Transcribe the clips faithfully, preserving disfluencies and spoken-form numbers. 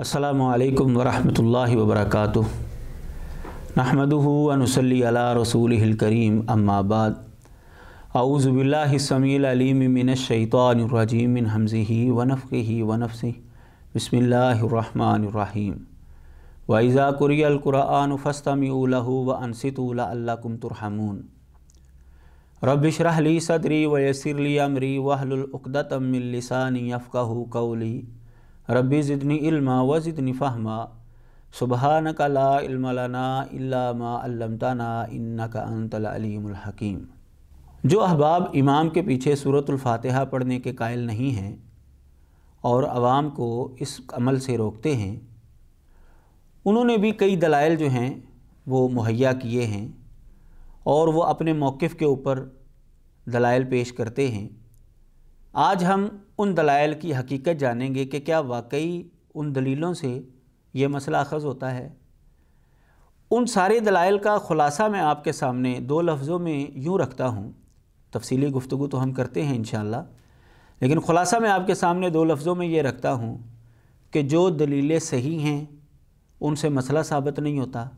अस्सलामु अलैकुम वरहमतुल्लाहि वबरकातुह नहमदुहु व नुसल्ली अला रसूलिहिल करीम अम्मा बाद। औज़ु बिल्लाहि समील अलीम मिनश शैतानिर रजीम मिन हमज़िही व नफ़्ख़िही व नफ़्सिही बिस्मिल्लाहिर रहमानिर रहीम। व इज़ा कुरियल कुरान फ़स्तमिऊ लहु व अनसितू लअल्लकुम तुरहमून। रब्बि इश्रह ली सदरी व यस्सिर ली अमरी वहलुल उक़दतम मिन लिसानी यफ़क़हू क़ौली। रब्बी ज़िदनी इल्मा व ज़िदनी फ़हमा। सुबहानका ला इल्म लना इल्ला मा अल्लमतना इन्नका अंतल अलीमुल हकीम। जो अहबाब इमाम के पीछे सूरतुल फातिहा पढ़ने के कायल नहीं हैं और आवाम को इस अमल से रोकते हैं, उन्होंने भी कई दलाइल जो हैं वो मुहैया किए हैं और वो अपने मौक़िफ़ के ऊपर दलाइल पेश करते हैं। आज हम उन दलाइल की हकीकत जानेंगे कि क्या वाकई उन दलीलों से ये मसला अखज़ होता है। उन सारे दलाइल का ख़ुलासा मैं आपके सामने दो लफ्ज़ों में यूँ रखता हूँ। तफसीली गुफ्तगू तो हम करते हैं इंशाअल्लाह, लेकिन ख़ुलासा मैं आपके सामने दो लफ्ज़ों में ये रखता हूँ कि जो दलीलें सही हैं उनसे मसला साबित नहीं होता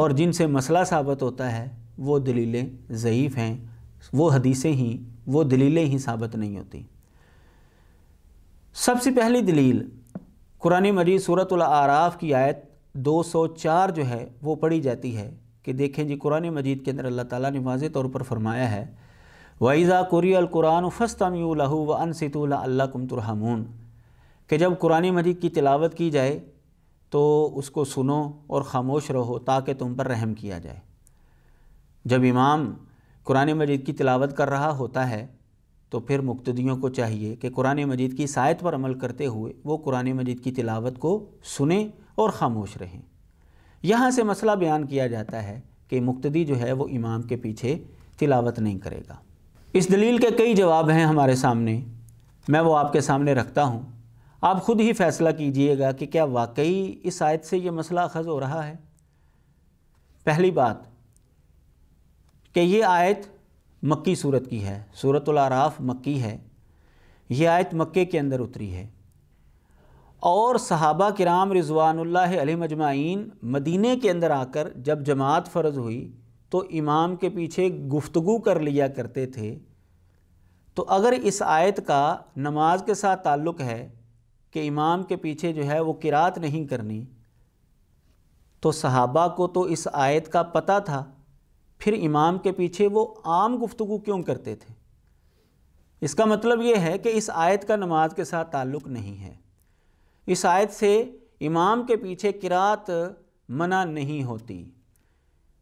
और जिनसे मसला साबित होता है वो दलीलें ज़ईफ़ हैं, वो हदीसें ही वो दलीलें ही साबित नहीं होती। सबसे पहली दलील कुरान मजीद सूरत अल-आराफ की आयत दो सौ चार जो है वो पढ़ी जाती है कि देखें जी, कुरान मजीद के अंदर अल्लाह ताला ने वाज़ेह तौर पर फरमाया है वइज़ा कुरियल कुरान फस्तमिऊ लहु व अनसितू लअल्लकुम तुरहमून, कि जब कुरान मजीद की तिलावत की जाए तो उसको सुनो और ख़ामोश रहो ताकि तुम पर रहम किया जाए। जब इमाम कुरान मजीद की तिलावत कर रहा होता है तो फिर मुक्तदियों को चाहिए कि कुरान मजीद की इस आयत पर अमल करते हुए वो कुरान मजीद की तिलावत को सुने और ख़ामोश रहें। यहाँ से मसला बयान किया जाता है कि मुक्तदी जो है वो इमाम के पीछे तिलावत नहीं करेगा। इस दलील के कई जवाब हैं हमारे सामने, मैं वो आपके सामने रखता हूँ। आप ख़ुद ही फ़ैसला कीजिएगा कि क्या वाकई इस आयत से ये मसला अखज़ हो रहा है। पहली बात कि ये आयत मक्की सूरत की है, सूरत अल-आराफ मक्की है। ये आयत मक्के के अंदर उतरी है और सहाबा किराम रिज़वानुल्लाह अलैहिम अजमाइन मदीने के अंदर आकर जब जमात फ़र्ज हुई तो इमाम के पीछे गुफ्तगू कर लिया करते थे। तो अगर इस आयत का नमाज के साथ ताल्लुक़ है कि इमाम के पीछे जो है वो किरात नहीं करनी, तो सहाबा को तो इस आयत का पता था, फिर इमाम के पीछे वो आम गुफ्तगू क्यों करते थे। इसका मतलब ये है कि इस आयत का नमाज के साथ ताल्लुक़ नहीं है। इस आयत से इमाम के पीछे किरात मना नहीं होती,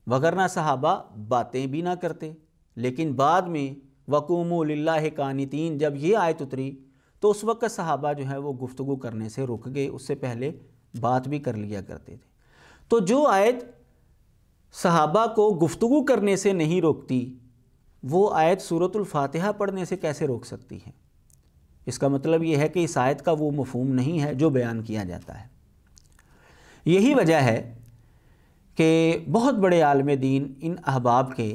वगरना सहाबा बातें भी ना करते। लेकिन बाद में वक़ूमू लिल्लाहि कानितीन जब ये आयत उतरी तो उस वक्त सहाबा जो है वो गुफ्तगू करने से रुक गए, उससे पहले बात भी कर लिया करते थे। तो जो आयत सहाबा को गुफ्तगू करने से नहीं रोकती, वो आयत सूरतुल फातिहा पढ़ने से कैसे रोक सकती है। इसका मतलब ये है कि इस आयत का वो मफ़हूम नहीं है जो बयान किया जाता है। यही वजह है कि बहुत बड़े आलम दीन इन अहबाब के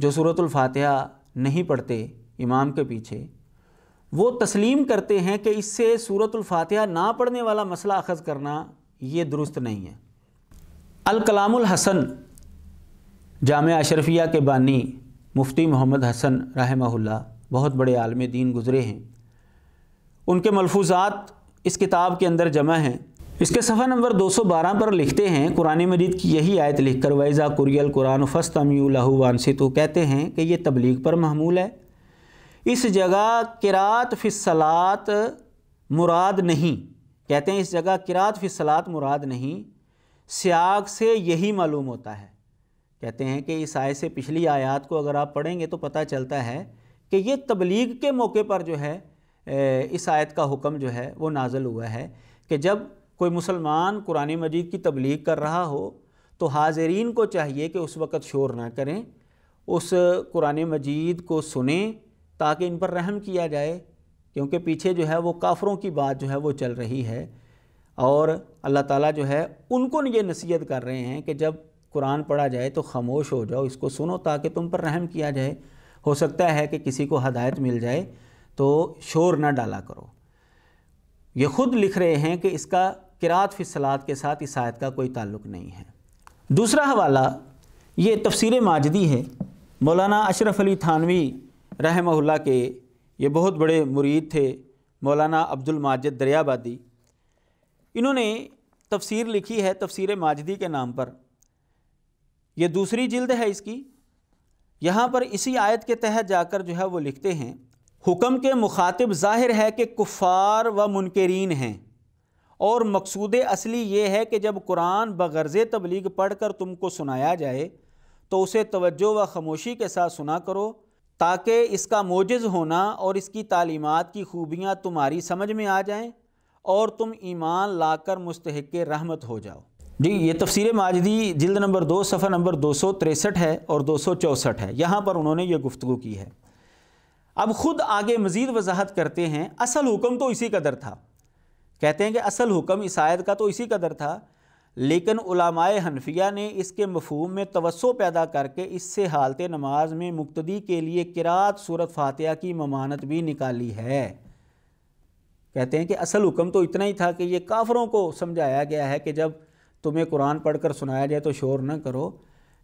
जो सूरतुल फातिहा नहीं पढ़ते इमाम के पीछे, वो तस्लीम करते हैं कि इससे सूरतुल फातिहा ना पढ़ने वाला मसला अखज़ करना ये दुरुस्त नहीं है। अल कलामुल हसन जामिया अशरफिया के बानी मुफ्ती मोहम्मद हसन रहमहुल्लाह बहुत बड़े आलम दीन गुज़रे हैं, उनके मलफूज़ात इस किताब के अंदर जमा हैं। इसके सफ़ा नंबर दो सौ बारह पर लिखते हैं कुरान मजीद की यही आयत लिखकर वइज़ा कुरियल कुरान फस्तमिऊ लहु व अनसितू, कहते हैं कि ये तबलीग पर महमूल है। इस जगह किरात फिस्सलात मुराद नहीं, कहते हैं इस जगह किरात फिस्सलात मुराद नहीं। सियाग से यही मालूम होता है, कहते हैं कि इस आयत से पिछली आयत को अगर आप पढ़ेंगे तो पता चलता है कि ये तबलीग के मौके पर जो है इस आयत का हुक्म जो है वो नाज़िल हुआ है कि जब कोई मुसलमान कुरान मजीद की तबलीग कर रहा हो तो हाज़रीन को चाहिए कि उस वक़्त शोर ना करें, उस कुरान मजीद को सुनें ताकि इन पर रहम किया जाए, क्योंकि पीछे जो है वो काफ़रों की बात जो है वो चल रही है और अल्लाह ताला जो है उनको ये नसीहत कर रहे हैं कि जब कुरान पढ़ा जाए तो खामोश हो जाओ, इसको सुनो ताकि तुम पर रहम किया जाए, हो सकता है कि किसी को हदायत मिल जाए, तो शोर ना डाला करो। ये ख़ुद लिख रहे हैं कि इसका किरात फ़ी सलात के साथ इस आयत का कोई ताल्लुक़ नहीं है। दूसरा हवाला ये तफसीर माजदी है। मौलाना अशरफ अली थानवी रहमहुल्लाह के ये बहुत बड़े मुरीद थे, मौलाना अब्दुल माजिद दरियाबादी। इन्होंने तफसीर लिखी है तफसीर माजदी के नाम पर। ये दूसरी जिल्द है इसकी। यहाँ पर इसी आयत के तहत जाकर जो है वो लिखते हैं, हुक्म के मुखातिब ज़ाहिर है कि कुफ़ार व मुनकरीन हैं और मकसूद असली ये है कि जब कुरान बगर्ज़ तबलीग पढ़ कर तुमको सुनाया जाए तो उसे तवज्जो व ख़मोशी के साथ सुना करो ताकि इसका मोजिज़ होना और इसकी तालीमात की खूबियाँ तुम्हारी समझ में आ जाएँ और तुम ईमान लाकर मुस्तहिक रहमत हो जाओ। जी, ये तफसीर माजदी जिल्द नंबर दो सफ़ा नंबर दो सौ तिरसठ है और दो सौ चौंसठ है। यहाँ पर उन्होंने ये गुफ्तगू की है। अब ख़ुद आगे मज़ीद वजाहत करते हैं। असल हुक्म तो इसी कदर था, कहते हैं कि असल हुक्म इस आयत का तो इसी कदर था, लेकिन उलमाए हनफिया ने इसके मफहूम में तवस्सो पैदा करके इससे हालत नमाज में मुक्तदी के लिए किरात सूरत फातिहा की ममानत भी निकाली है। कहते हैं कि असल हुक्म तो इतना ही था कि ये काफरों को समझाया गया है कि जब तुम्हें कुरान पढ़कर सुनाया जाए तो शोर न करो,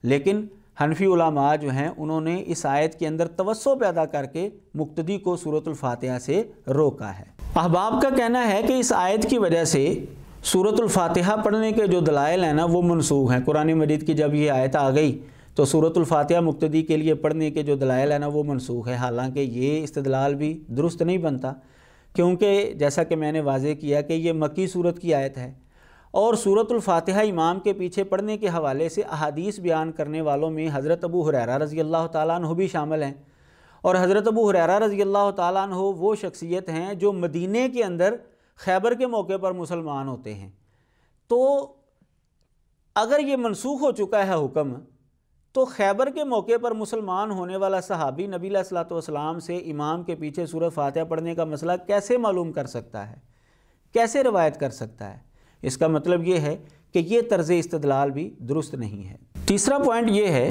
लेकिन हनफी उलमा जो हैं उन्होंने इस आयत के अंदर तवस्सो पैदा करके मुक्तदी को सूरतुल फातिहा से रोका है। अहबाब का कहना है कि इस आयत की वजह से सूरतुल फातिहा पढ़ने के जो दलाइल हैं ना वो मनसूख हैं। कुरान मजीद की जब ये आयत आ गई तो सूरतुल फातिहा मुक्तदी के लिए पढ़ने के जो दलाइल हैं ना वो मनसूख है। हालांकि ये इस्तदलाल भी दुरुस्त नहीं बनता, क्योंकि जैसा कि मैंने वाजे किया कि ये मक्की सूरत की आयत है और सूरतुल फातिहा इमाम के पीछे पढ़ने के हवाले से अहादीस बयान करने वालों में हज़रत अबू हुरैरा रज़ी अल्लाह तआला अन्हु भी शामिल हैं। और हज़रत अबू हुरैरा रज़ी अल्लाह तआला अन्हु वो शख्सियत हैं जो मदीने के अंदर खैबर के मौके पर मुसलमान होते हैं। तो अगर ये मनसूख हो चुका है हुक्म, तो खैबर के मौके पर मुसलमान होने वाला सहाबी नबी अलैहिस्सलातु वस्सलाम से इमाम के पीछे सूरह फातिहा पढ़ने का मसला कैसे मालूम कर सकता है, कैसे रिवायत कर सकता है? इसका मतलब ये है कि ये तर्ज़ इस्तदलाल भी दुरुस्त नहीं है। तीसरा पॉइंट ये है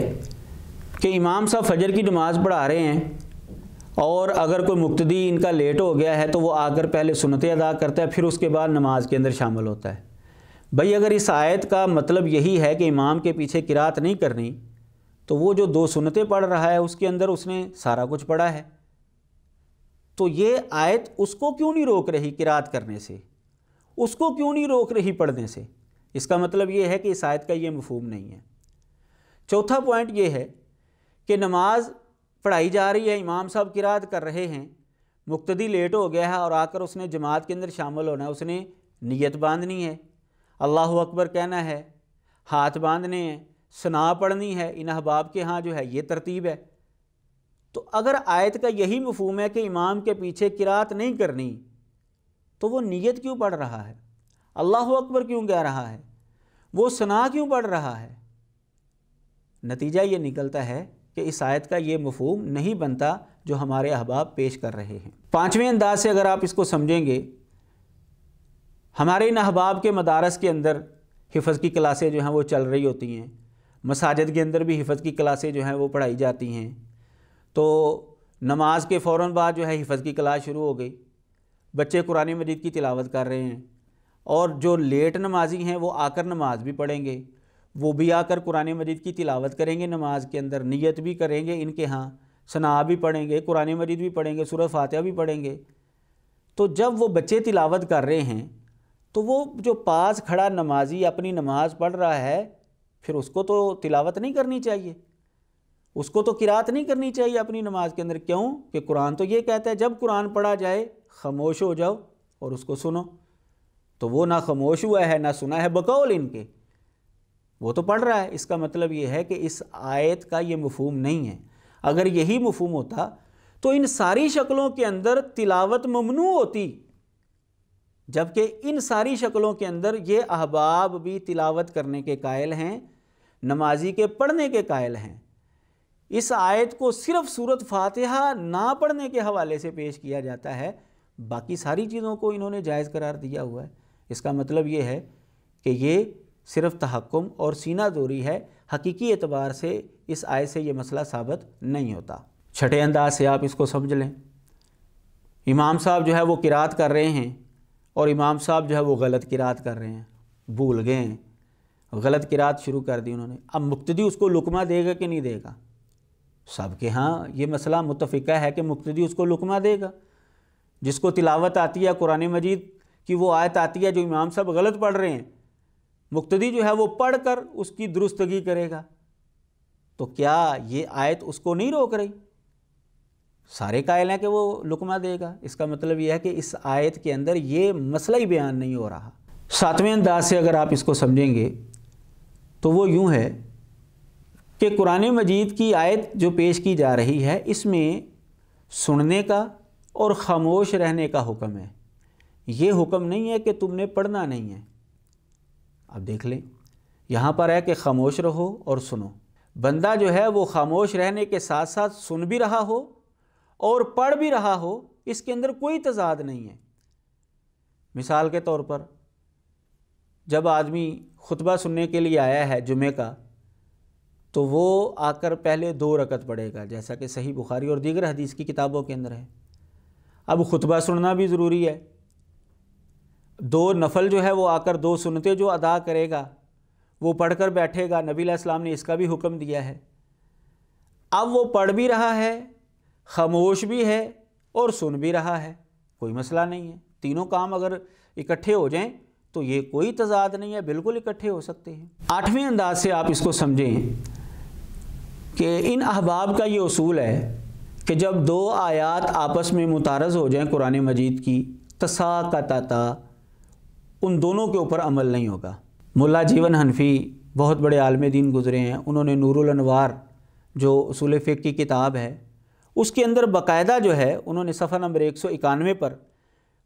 कि इमाम साहब फजर की नमाज़ पढ़ा रहे हैं और अगर कोई मुक्तदी इनका लेट हो गया है तो वो आकर पहले सुन्नतें अदा करता है, फिर उसके बाद नमाज के अंदर शामिल होता है। भाई अगर इस आयत का मतलब यही है कि इमाम के पीछे किरात नहीं करनी, तो वो जो दो सुन्नतें पढ़ रहा है उसके अंदर उसने सारा कुछ पढ़ा है, तो ये आयत उसको क्यों नहीं रोक रही किरात करने से, उसको क्यों नहीं रोक रही पढ़ने से? इसका मतलब ये है कि इस आयत का ये मफहूम नहीं है। चौथा पॉइंट ये है कि नमाज पढ़ाई जा रही है, इमाम साहब किरात कर रहे हैं, मुक्तदी लेट हो गया है और आकर उसने जमात के अंदर शामिल होना है, उसने नियत बांधनी है, अल्लाहु अकबर कहना है, हाथ बांधने हैं, सना पढ़नी है, इन अहबाब के यहाँ जो है ये तरतीब है। तो अगर आयत का यही मफहूम है कि इमाम के पीछे किरात नहीं करनी, तो वो नियत क्यों पढ़ रहा है, अल्लाहु अकबर क्यों कह रहा है, वो सना क्यों पढ़ रहा है? नतीजा ये निकलता है कि इस आयत का ये मफहूम नहीं बनता जो हमारे अहबाब पेश कर रहे हैं। पाँचवें अंदाज से अगर आप इसको समझेंगे, हमारे इन अहबाब के मदारस के अंदर हिफ़्ज़ की क्लासें जो हैं वो चल रही होती हैं, मसाजिद के अंदर भी हिफ़्ज़ की क्लासें जो हैं वो पढ़ाई जाती हैं। तो नमाज के फ़ौरन बाद जो है हिफ़्ज़ की क्लास शुरू हो गई, बच्चे कुरान मजीद की तिलावत कर रहे हैं और जो लेट नमाजी हैं वो आकर नमाज भी पढ़ेंगे, वो भी आकर कुरान मजीद की तिलावत करेंगे, नमाज के अंदर नियत भी करेंगे, इनके यहाँ सना भी पढ़ेंगे, कुरान मजीद भी पढ़ेंगे, सूरह फातिहा भी पढ़ेंगे। तो जब वो बच्चे तिलावत कर रहे हैं तो वो जो पास खड़ा नमाजी अपनी नमाज पढ़ रहा है, फिर उसको तो तिलावत नहीं करनी चाहिए, उसको तो किरात नहीं करनी चाहिए अपनी नमाज के अंदर, क्यों कि कुरान तो ये कहता है जब कुरान पढ़ा जाए ख़मोश हो जाओ और उसको सुनो। तो वो ना ख़मोश हुआ है ना सुना है बकौल इनके, वो तो पढ़ रहा है। इसका मतलब ये है कि इस आयत का ये मफहूम नहीं है। अगर यही मफहूम होता तो इन सारी शक्लों के अंदर तिलावत ममनू होती, जबकि इन सारी शक्लों के अंदर ये अहबाब भी तिलावत करने के कायल हैं, नमाजी के पढ़ने के कायल हैं। इस आयत को सिर्फ़ सूरत फातिहा ना पढ़ने के हवाले से पेश किया जाता है, बाकी सारी चीज़ों को इन्होंने जायज़ करार दिया हुआ है। इसका मतलब ये है कि ये सिर्फ तहक्कुम और सीना दोरी है, हकीकी एतबार से इस आयत से ये मसला साबित नहीं होता। छठे अंदाज से आप इसको समझ लें, इमाम साहब जो है वो किरात कर रहे हैं और इमाम साहब जो है वो गलत किरात कर रहे हैं, भूल गए हैं, गलत किरात शुरू कर दी उन्होंने। अब मुक्तदी उसको लुकमा देगा कि नहीं देगा? सबके हाँ ये मसला मुतफ़िका है कि मुक्तदी उसको लुकमा देगा। जिसको तिलावत आती है कुरान मजीद की, वो आयत आती है जो इमाम साहब गलत पढ़ रहे हैं, मुक्तदी जो है वो पढ़ कर उसकी दुरुस्तगी करेगा। तो क्या ये आयत उसको नहीं रोक रही? सारे कायल हैं कि वो लुकमा देगा। इसका मतलब यह है कि इस आयत के अंदर ये मसला ही बयान नहीं हो रहा। सातवें अंदाज से अगर आप इसको समझेंगे तो वो यूँ है कि कुरान मजीद की आयत जो पेश की जा रही है इसमें सुनने का और ख़ामोश रहने का हुक्म है। ये हुक्म नहीं है कि तुमने पढ़ना नहीं है। अब देख लें, यहाँ पर है कि ख़ामोश रहो और सुनो। बंदा जो है वो ख़ामोश रहने के साथ साथ सुन भी रहा हो और पढ़ भी रहा हो, इसके अंदर कोई तजाद नहीं है। मिसाल के तौर पर जब आदमी खुतबा सुनने के लिए आया है जुमे का, तो वो आकर पहले दो रकत पढ़ेगा, जैसा कि सही बुखारी और दीगर हदीस की किताबों के अंदर है। अब खुतबा सुनना भी ज़रूरी है। दो नफल जो है वो आकर दो सुनते जो अदा करेगा वो पढ़कर बैठेगा। नबी अलैहिस्सलाम ने इसका भी हुक्म दिया है। अब वो पढ़ भी रहा है, खामोश भी है और सुन भी रहा है, कोई मसला नहीं है। तीनों काम अगर इकट्ठे हो जाएं तो ये कोई तजाद नहीं है, बिल्कुल इकट्ठे हो सकते हैं। आठवें अंदाज से आप इसको समझें कि इन अहबाब का ये उसूल है कि जब दो आयात आपस में मुतारज़ हो जाएं कुरान मजीद की, तसाकता उन दोनों के ऊपर अमल नहीं होगा। मुल्ला जीवन हनफी बहुत बड़े आलम दीन गुज़रे हैं। उन्होंने नूरुल अनवार जो उसूल फ़िक़्ह की किताब है उसके अंदर बाकायदा जो है उन्होंने सफ़ा नंबर एक सौ इक्यानवे पर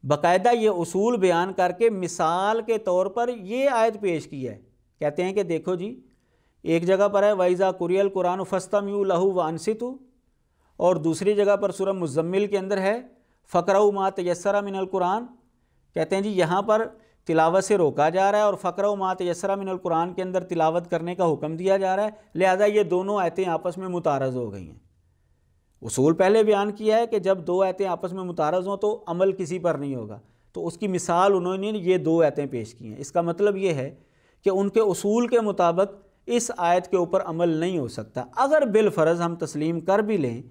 बाकायदा ये उसूल बयान करके मिसाल के तौर पर ये आयत पेश की है। कहते हैं कि देखो जी, एक जगह पर है वाइज़ा कुरियल कुरान फस्तमयू लहू व अनसितु, और दूसरी जगह पर सूरह मुज़म्मिल के अंदर है फ़क़रऊ मा तयस्सरा मिनल कुरान। कहते हैं जी यहाँ पर तिलावत से रोका जा रहा है और फ़क़रऊ मा तयस्सरा मिनल कुरान के अंदर तिलावत करने का हुक्म दिया जा रहा है। लिहाजा ये दोनों आयतें आपस में मुतारज़ हो गई हैं। उसूल पहले बयान किया है कि जब दो आयतें आपस में मुतारज़ हों तो अमल किसी पर नहीं होगा, तो उसकी मिसाल उन्होंने ये दो आयतें पेश की हैं। इसका मतलब ये है कि उनके उसूल के मुताबिक इस आयत के ऊपर अमल नहीं हो सकता। अगर बिलफ़र्ज़ हम तस्लीम कर भी लें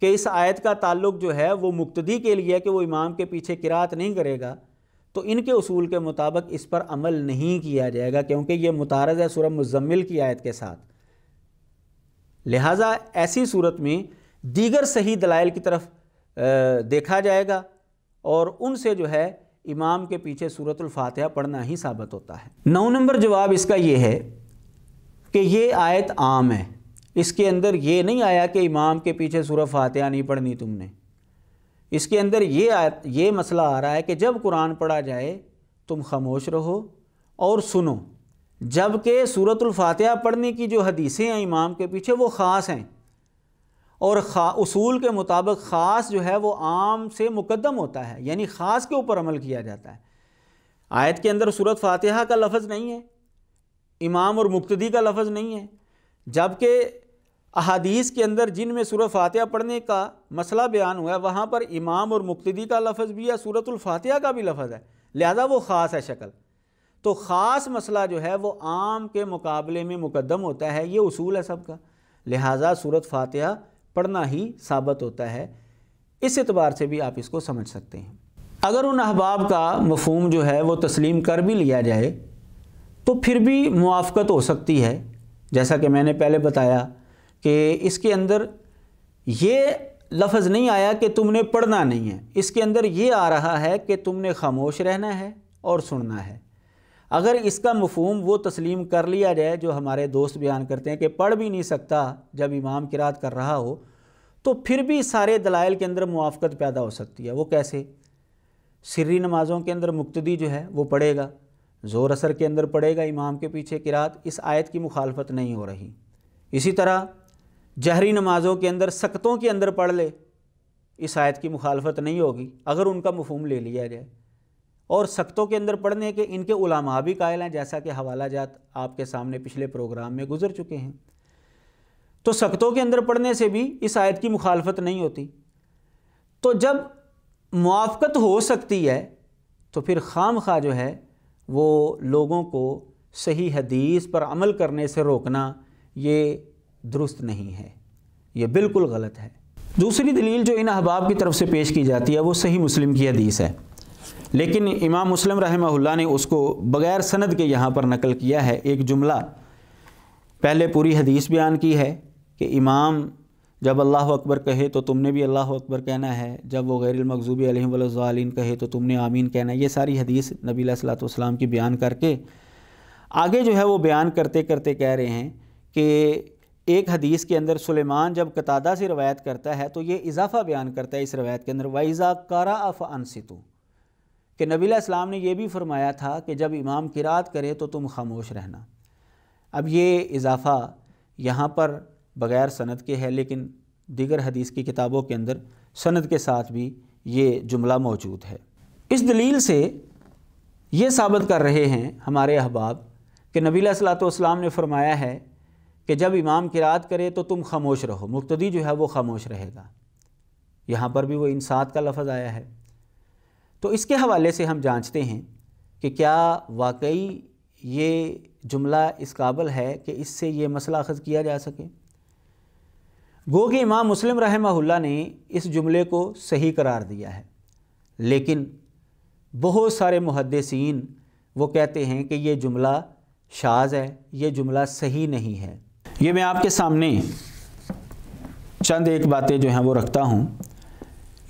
कि इस आयत का ताल्लुक जो है वो मुक्तदी के लिए है कि वो इमाम के पीछे किरात नहीं करेगा, तो इनके उसूल के मुताबिक इस पर अमल नहीं किया जाएगा क्योंकि ये मुतारज़ है सूरह मुज़म्मिल की आयत के साथ। लिहाजा ऐसी सूरत में दीगर सही दलाइल की तरफ देखा जाएगा और उनसे जो है इमाम के पीछे सूरतुल फातिहा पढ़ना ही साबित होता है। नौ नंबर जवाब इसका ये है कि ये आयत आम है। इसके अंदर ये नहीं आया कि इमाम के पीछे सूरह फातिहा नहीं पढ़नी तुमने। इसके अंदर ये आयत ये मसला आ रहा है कि जब कुरान पढ़ा जाए तुम खामोश रहो और सुनो, जबकि सूरतुल फातिहा पढ़ने की जो हदीसें हैं इमाम के पीछे वो ख़ास हैं और खा उसूल के मुताबिक ख़ास जो है वो आम से मुकद्दम होता है, यानी ख़ास के ऊपर अमल किया जाता है। आयत के अंदर सूरत फातिहा का लफ्ज़ नहीं है, इमाम और मुक्तदी का लफ्ज़ नहीं है, जबकि अहादीस के अंदर जिनमें सूरत फातिहा पढ़ने का मसला बयान हुआ है वहाँ पर इमाम और मुक्तदी का लफ्ज़ भी है, सूरतुल फातिहा का भी लफ्ज़ है, लिहाजा वो ख़ास है शक्ल। तो ख़ास मसला जो है वो आम के मुकाबले में मुकद्दम होता है, ये उसूल है सबका। लिहाजा सूरत फातिहा पढ़ना ही साबित होता है। इस एतबार से भी आप इसको समझ सकते हैं। अगर उन अहबाब का मफहूम जो है वो तस्लीम कर भी लिया जाए तो फिर भी मुआफ़क़त हो सकती है। जैसा कि मैंने पहले बताया कि इसके अंदर ये लफ्ज़ नहीं आया कि तुमने पढ़ना नहीं है, इसके अंदर ये आ रहा है कि तुमने खामोश रहना है और सुनना है। अगर इसका मफहूम वो तस्लीम कर लिया जाए जो हमारे दोस्त बयान करते हैं कि पढ़ भी नहीं सकता जब इमाम किरात कर रहा हो, तो फिर भी सारे दलाइल के अंदर मुआफ़क़त पैदा हो सकती है। वो कैसे? सिर्री नमाज़ों के अंदर मुक्तदी जो है वो पढ़ेगा, ज़ोर असर के अंदर पढ़ेगा इमाम के पीछे किरात, इस आयत की मुखालफत नहीं हो रही। इसी तरह जहरी नमाज़ों के अंदर सकतों के अंदर पढ़ ले, इस आयत की मुखालफत नहीं होगी अगर उनका मफहूम ले लिया जाए। और सकतों के अंदर पढ़ने के इनके उलमा भी कायल हैं, जैसा कि हवाला जात आपके सामने पिछले प्रोग्राम में गुजर चुके हैं। तो सकतों के अंदर पढ़ने से भी इस आयत की मुखालफत नहीं होती। तो जब मुआफ़क़त हो सकती है तो फिर खाम खा जो है वो लोगों को सही हदीस पर अमल करने से रोकना ये दुरुस्त नहीं है, ये बिल्कुल गलत है। दूसरी दलील जो इन अहबाब की तरफ से पेश की जाती है वो सही मुस्लिम की हदीस है, लेकिन इमाम मुस्लिम रहमहुल्लाह ने उसको बग़ैर सनद के यहाँ पर नकल किया है। एक जुमला पहले पूरी हदीस बयान की है कि इमाम जब अल्लाह अकबर कहे तो तुमने भी अल्लाह अकबर कहना है, जब वो गैरिल मग़ज़ूबी अलैहिम वलज़ालिमीन कहे तो तुमने आमीन कहना है। ये सारी हदीस नबी अलैहिस्सलातु वस्सलाम की बयान करके आगे जो है वो बयान करते करते कह रहे हैं कि एक हदीस के अंदर सुलेमान जब कतादा से रवायत करता है तो ये इजाफ़ा बयान करता है इस रवायत के अंदर, वाइज़ा कारा अफ़ अनसितु, कि नबी अलैहिस्सलाम ने यह भी फरमाया था कि जब इमाम किरात करे तो तुम खामोश रहना। अब ये इजाफ़ा यहाँ पर बग़ैर सनद के है, लेकिन दीगर हदीस की किताबों के अंदर सनद के साथ भी ये जुमला मौजूद है। इस दलील से ये साबित कर रहे हैं हमारे अहबाब कि नबी अलैहिस्सलातु वस्सलाम ने फरमाया है कि जब इमाम किरात करे तो तुम खामोश रहो, मुक्तदी जो है वो खामोश रहेगा। यहाँ पर भी वो इंसात का लफ्ज़ आया है। तो इसके हवाले से हम जांचते हैं कि क्या वाकई ये जुमला इस काबिल है कि इससे ये मसला अख़ज़ किया जा सके। गो कि इमाम मुस्लिम रहमहुल्लाह ने इस जुमले को सही करार दिया है, लेकिन बहुत सारे मुहद्दिसीन वो कहते हैं कि ये जुमला शाज़ है, ये जुमला सही नहीं है। ये मैं आपके सामने चंद एक बातें जो हैं वो रखता हूँ।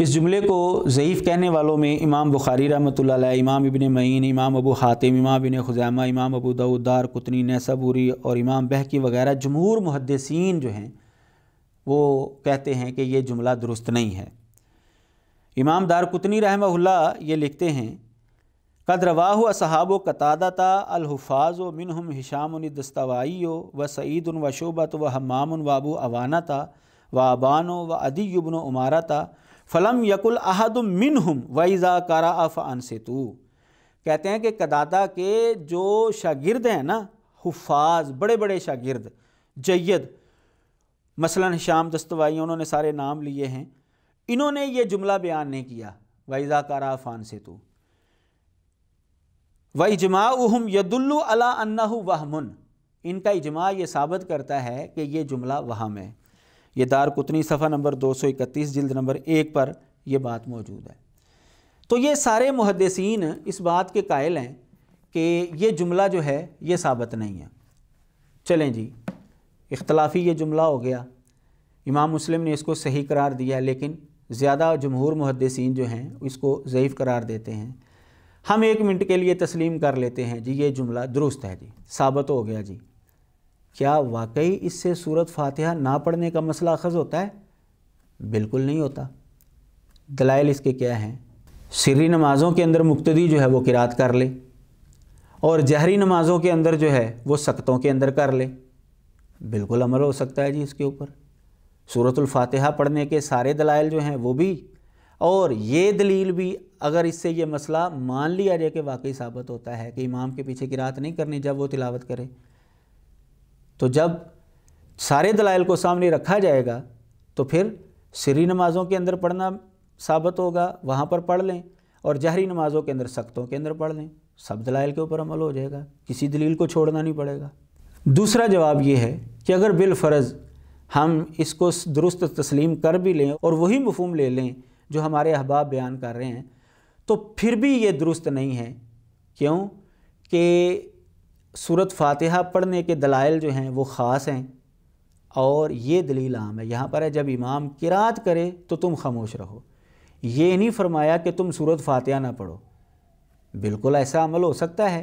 इस जुमले को ज़ईफ़ कहने वालों में इमाम बुखारी रहमतुल्लाह अलैह, इमाम इब्न मईन, इमाम अबू हातिम, इमाम इब्न खुज़ैमा, इमाम अबू दाऊद, दारकुतनी, नैसाबूरी और इमाम बहकी वगैरह जमहूर मुहद्दिसीन जो हैं वो कहते हैं कि ये जुमला दुरुस्त नहीं है। इमाम दारकुतनी रहमहुल्लाह ये लिखते हैं, कद रवाहु असहाबो कतादता अलहुफाज मिनहुम हिशामुन दस्तवाई व सईदुन व शोबत व हम्मामुन व अबू अवानाता व अबानो व अदी इब्न उमाराता फ़लम यकुल अहदुम मिनहुम वइज़ा कारा अफ़ अनसितू। कहते हैं कि कदादा के जो शागिर्द हैं ना, हुफ़ाज़, बड़े बड़े शागिर्द, जय्यद, मसलन हिशाम दस्तवाई, उन्होंने सारे नाम लिए हैं, इन्होंने ये जुमला बयान नहीं किया वइज़ा कारा अफ़ अनसितू। व इजमाउहुम यदुल्लु अला अन्नहु वहमुन, इनका इजमा ये साबित करता है कि ये जुमला वहम है। ये दारकुतनी सफ़ा नंबर दो सौ इकतीस जिल्द नंबर एक पर यह बात मौजूद है। तो ये सारे मुहद्दिसीन इस बात के कायल हैं कि ये जुमला जो है ये साबित नहीं है। चलें जी, इख्तलाफ़ी ये जुमला हो गया। इमाम मुस्लिम ने इसको सही करार दिया, लेकिन ज़्यादा जमहूर मुहद्दिसीन जो हैं इसको ज़ईफ़ करार देते हैं। हम एक मिनट के लिए तस्लीम कर लेते हैं जी ये जुमला दुरुस्त है जी, साबित हो गया जी। क्या वाकई इससे सूरत फातिहा ना पढ़ने का मसला अख़ज़ होता है? बिल्कुल नहीं होता। दलाइल इसके क्या हैं? सिर्री नमाज़ों के अंदर मुक्तदी जो है वो किरात कर ले और जहरी नमाज़ों के अंदर जो है वो सकतों के अंदर कर ले, बिल्कुल अमल हो सकता है जी इसके ऊपर। सूरतुल फातिहा पढ़ने के सारे दलाइल जो हैं वो भी, और ये दलील भी। अगर इससे ये मसला मान लिया जाए कि वाकई साबित होता है कि इमाम के पीछे किरात नहीं करनी जब वो तिलावत करे, तो जब सारे दलाइल को सामने रखा जाएगा तो फिर सिरी नमाज़ों के अंदर पढ़ना साबित होगा, वहाँ पर पढ़ लें, और जहरी नमाज़ों के अंदर सख्तों के अंदर पढ़ लें, सब दलाइल के ऊपर अमल हो जाएगा, किसी दलील को छोड़ना नहीं पड़ेगा। दूसरा जवाब ये है कि अगर बिलफ़र्ज़ हम इसको दुरुस्त तस्लीम कर भी लें और वही मफ़हूम ले लें जो हमारे अहबाब बयान कर रहे हैं, तो फिर भी ये दुरुस्त नहीं है। क्यों कि सूरत फातिहा पढ़ने के दलाइल जो हैं वो ख़ास हैं और ये दलील आम है। यहाँ पर है जब इमाम किरात करे तो तुम खामोश रहो, ये नहीं फरमाया कि तुम सूरत फातिहा ना पढ़ो। बिल्कुल ऐसा अमल हो सकता है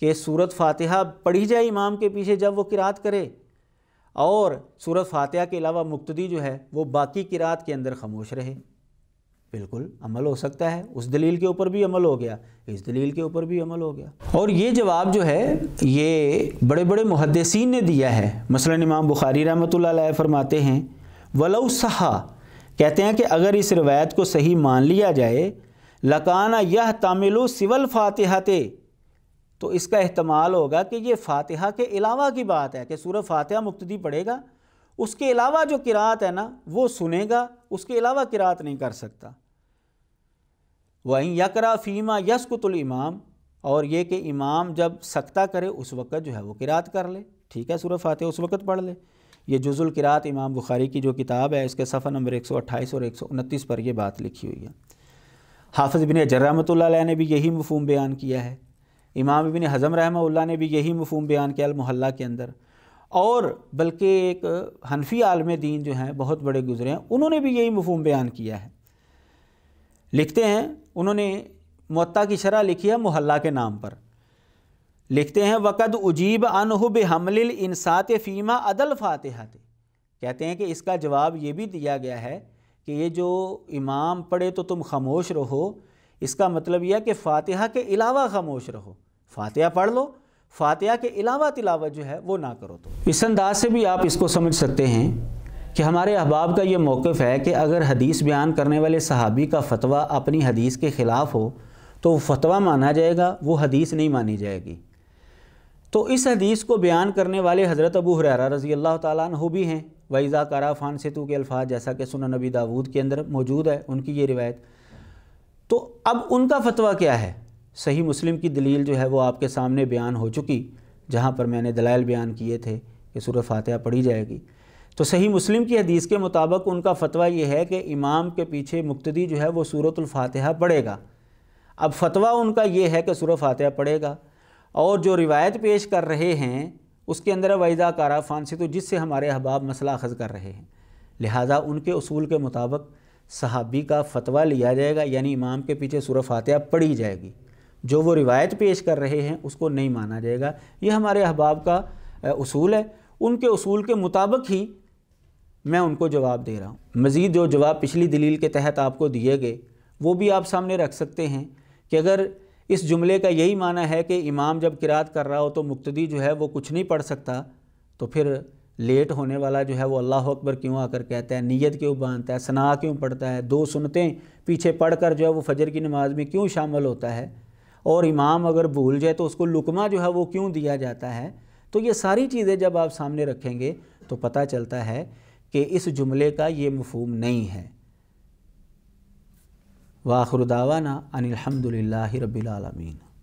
कि सूरत फातिहा पढ़ी जाए इमाम के पीछे जब वो किरात करे, और सूरत फातिहा के अलावा मुक्तदी जो है वो बाकी किरात के अंदर खामोश रहे, बिल्कुल अमल हो सकता है। उस दलील के ऊपर भी अमल हो गया, इस दलील के ऊपर भी अमल हो गया। और ये जवाब जो है ये बड़े बड़े मुहद्दिसीन ने दिया है। मसलन इमाम बुखारी रहमतुल्लाह अलैह फरमाते हैं वलौ सहा, कहते हैं कि अगर इस रवायत को सही मान लिया जाए लकाना यह तामिलु सिवल फातिहाते, तो इसका एहतमाल होगा कि ये फातिहा के अलावा की बात है कि सूरह फातिहा मुक्तदी पढ़ेगा, उसके अलावा जो किरात है ना वो सुनेगा, उसके अलावा किरात नहीं कर सकता। वहीं यकरा फ़ीमा यसकुतुल इमाम, और ये कि इमाम जब सकता करे उस वक़्त जो है वो किरात कर ले, ठीक है, सूरह फातिहा उस वक़्त पढ़ ले। ये जुजुल किरात इमाम बुखारी की जो किताब है इसके सफ़ा नंबर एक सौ अट्ठाईस और एक सौ उनतीस पर यह बात लिखी हुई है। हाफ़िज़ इब्न हजर रहमतुल्लाह अलैह ने भी यही मफहूम बयान किया है, इमाम इब्न हज़म रहमतुल्लाह ने भी यही मफहूम बयान किया अल-मुहल्ला के अंदर, और बल्कि एक हनफी आलम दीन जो हैं बहुत बड़े गुज़रे हैं उन्होंने भी यही मफहूम बयान किया है। लिखते हैं, उन्होंने मुअत्ता की शरह लिखी है मुहल्ला के नाम पर, लिखते हैं वक़द उजीब अनहु बिहमलिल इंसात फ़ीमा अदल फातिहाते, कहते हैं कि इसका जवाब ये भी दिया गया है कि ये जो इमाम पढ़े तो तुम खामोश रहो, इसका मतलब यह कि फ़ातिहा के अलावा खामोश रहो, फ़ातिहा पढ़ लो, फ़ातिहा के अलावा तिलावत जो है वो ना करो। तो इस अंदाज से भी आप इसको समझ सकते हैं कि हमारे अहबाब का ये मौक़िफ़ है कि अगर हदीस बयान करने वाले सहाबी का फतवा अपनी हदीस के ख़िलाफ़ हो तो वो फतवा माना जाएगा, वो हदीस नहीं मानी जाएगी। तो इस हदीस को बयान करने वाले हज़रत अबू हुरैरा रज़ी अल्लाह तआला अन्हु भी हैं, वइज़ा क़रा फ़ानसितू के अल्फाज जैसा कि सुनन नबी दाऊद के अंदर मौजूद है, उनकी ये रिवायत। तो अब उनका फतवा क्या है, सही मुस्लिम की दलील जो है वो आपके सामने बयान हो चुकी, जहाँ पर मैंने दलाइल बयान किए थे कि सूरह फातिहा पढ़ी जाएगी। तो सही मुस्लिम की हदीस के मुताबिक उनका फतवा ये है कि इमाम के पीछे मुक्तदी जो है वो सूरतुल फातिहा पढ़ेगा। अब फतवा उनका ये है कि सूरह फातिहा पढ़ेगा, और जो रिवायत पेश कर रहे हैं उसके अंदर वइज़ा क़रा फ़ानसितू, जिससे हमारे अहबाब मसला अख़ज़ कर रहे हैं, लिहाजा उनके उसूल के मुताबिक सहाबी का फतवा लिया जाएगा, यानी इमाम के पीछे सूरह फातिहा पढ़ी जाएगी, जो वो रिवायत पेश कर रहे हैं उसको नहीं माना जाएगा। ये हमारे अहबाब का उसूल है, उनके उसूल के मुताबिक ही मैं उनको जवाब दे रहा हूँ। मज़ीद जो जवाब पिछली दलील के तहत आपको दिए गए वो भी आप सामने रख सकते हैं कि अगर इस जुमले का यही माना है कि इमाम जब किरात कर रहा हो तो मुक्तदी जो है वो कुछ नहीं पढ़ सकता, तो फिर लेट होने वाला जो है वो अल्लाह अकबर क्यों आकर कहता है, नीयत क्यों बांधता है, सना क्यों पढ़ता है, दो सुनतें पीछे पढ़कर जो है वो फजर की नमाज में क्यों शामिल होता है, और इमाम अगर भूल जाए तो उसको लुकमा जो है वो क्यों दिया जाता है। तो ये सारी चीज़ें जब आप सामने रखेंगे तो पता चलता है कि इस जुमले का ये मफहूम नहीं है। व आखिर दावाना अनिल हम्दुलिल्लाहि रब्बिल आलमीन।